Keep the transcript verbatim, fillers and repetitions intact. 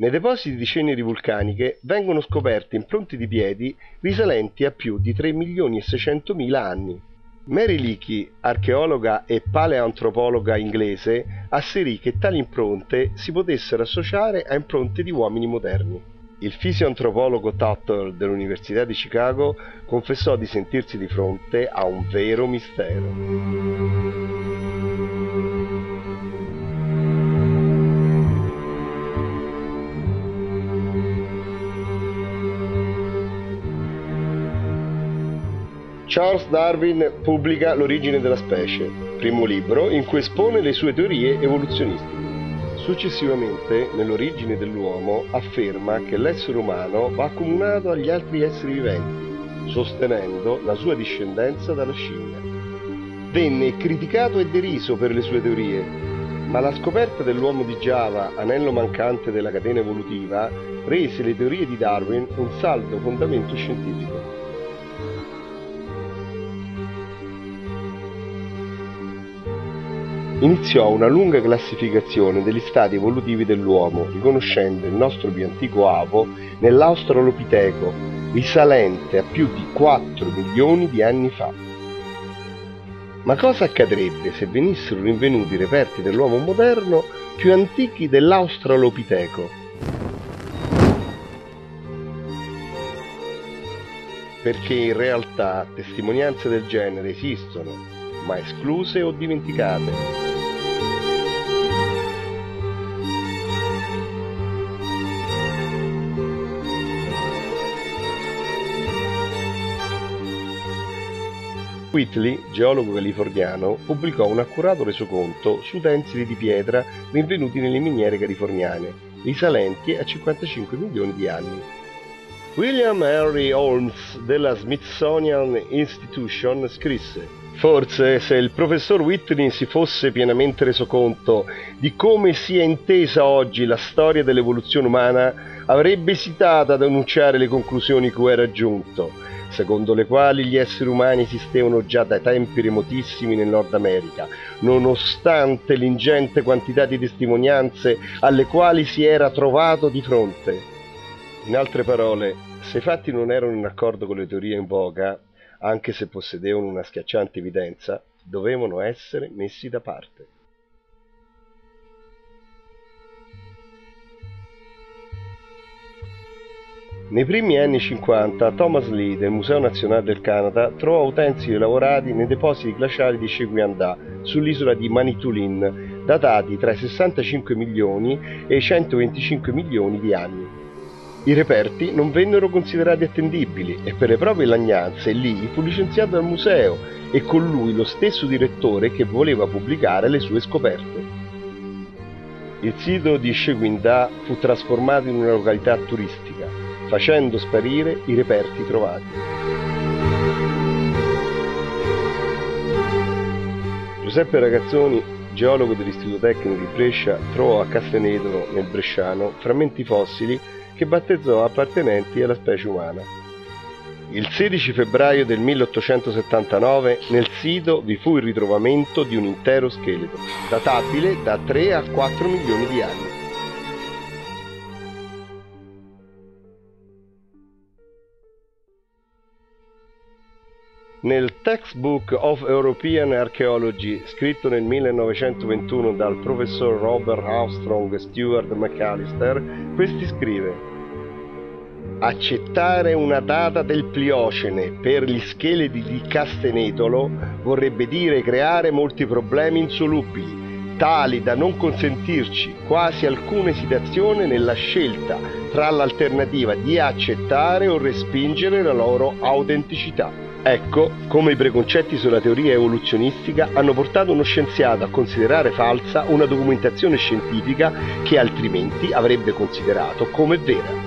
Nei depositi di ceneri vulcaniche vengono scoperte impronte di piedi risalenti a più di tre milioni e seicentomila anni. Mary Leakey, archeologa e paleantropologa inglese, asserì che tali impronte si potessero associare a impronte di uomini moderni. Il fisioantropologo Tuttle dell'Università di Chicago confessò di sentirsi di fronte a un vero mistero. Charles Darwin pubblica L'origine della specie, primo libro in cui espone le sue teorie evoluzionistiche. Successivamente, nell'origine dell'uomo, afferma che l'essere umano va accomunato agli altri esseri viventi, sostenendo la sua discendenza dalla scimmia. Venne criticato e deriso per le sue teorie, ma la scoperta dell'uomo di Giava, anello mancante della catena evolutiva, rese le teorie di Darwin un saldo fondamento scientifico. Iniziò una lunga classificazione degli stati evolutivi dell'uomo, riconoscendo il nostro più antico avo nell'Australopiteco, risalente a più di quattro milioni di anni fa. Ma cosa accadrebbe se venissero rinvenuti reperti dell'uomo moderno più antichi dell'Australopiteco? Perché in realtà testimonianze del genere esistono, ma escluse o dimenticate. Whitley, geologo californiano, pubblicò un accurato resoconto su utensili di pietra rinvenuti nelle miniere californiane, risalenti a cinquantacinque milioni di anni. William Henry Holmes della Smithsonian Institution scrisse: forse se il professor Whitley si fosse pienamente reso conto di come sia intesa oggi la storia dell'evoluzione umana, avrebbe esitato ad annunciare le conclusioni cui era giunto, secondo le quali gli esseri umani esistevano già da tempi remotissimi nel Nord America, nonostante l'ingente quantità di testimonianze alle quali si era trovato di fronte. In altre parole, se i fatti non erano in accordo con le teorie in voga, anche se possedevano una schiacciante evidenza, dovevano essere messi da parte. Nei primi anni cinquanta, Thomas Lee del Museo Nazionale del Canada trovò utensili lavorati nei depositi glaciali di Sheguiandah, sull'isola di Manitoulin, datati tra i sessantacinque milioni e i centoventicinque milioni di anni. I reperti non vennero considerati attendibili e per le proprie lagnanze Lee fu licenziato dal museo e con lui lo stesso direttore che voleva pubblicare le sue scoperte. Il sito di Sheguiandah fu trasformato in una località turistica, facendo sparire i reperti trovati. Giuseppe Ragazzoni, geologo dell'Istituto Tecnico di Brescia, trovò a Castenedro, nel Bresciano, frammenti fossili che battezzò appartenenti alla specie umana. Il sedici febbraio del milleottocentosettantanove nel sito vi fu il ritrovamento di un intero scheletro, databile da tre a quattro milioni di anni. Nel Textbook of European Archaeology, scritto nel millenovecentoventuno dal professor Robert Armstrong e Stuart McAllister, questi scrive: accettare una data del Pliocene per gli scheletri di Castenetolo vorrebbe dire creare molti problemi insolubili, tali da non consentirci quasi alcuna esitazione nella scelta tra l'alternativa di accettare o respingere la loro autenticità. Ecco come i preconcetti sulla teoria evoluzionistica hanno portato uno scienziato a considerare falsa una documentazione scientifica che altrimenti avrebbe considerato come vera.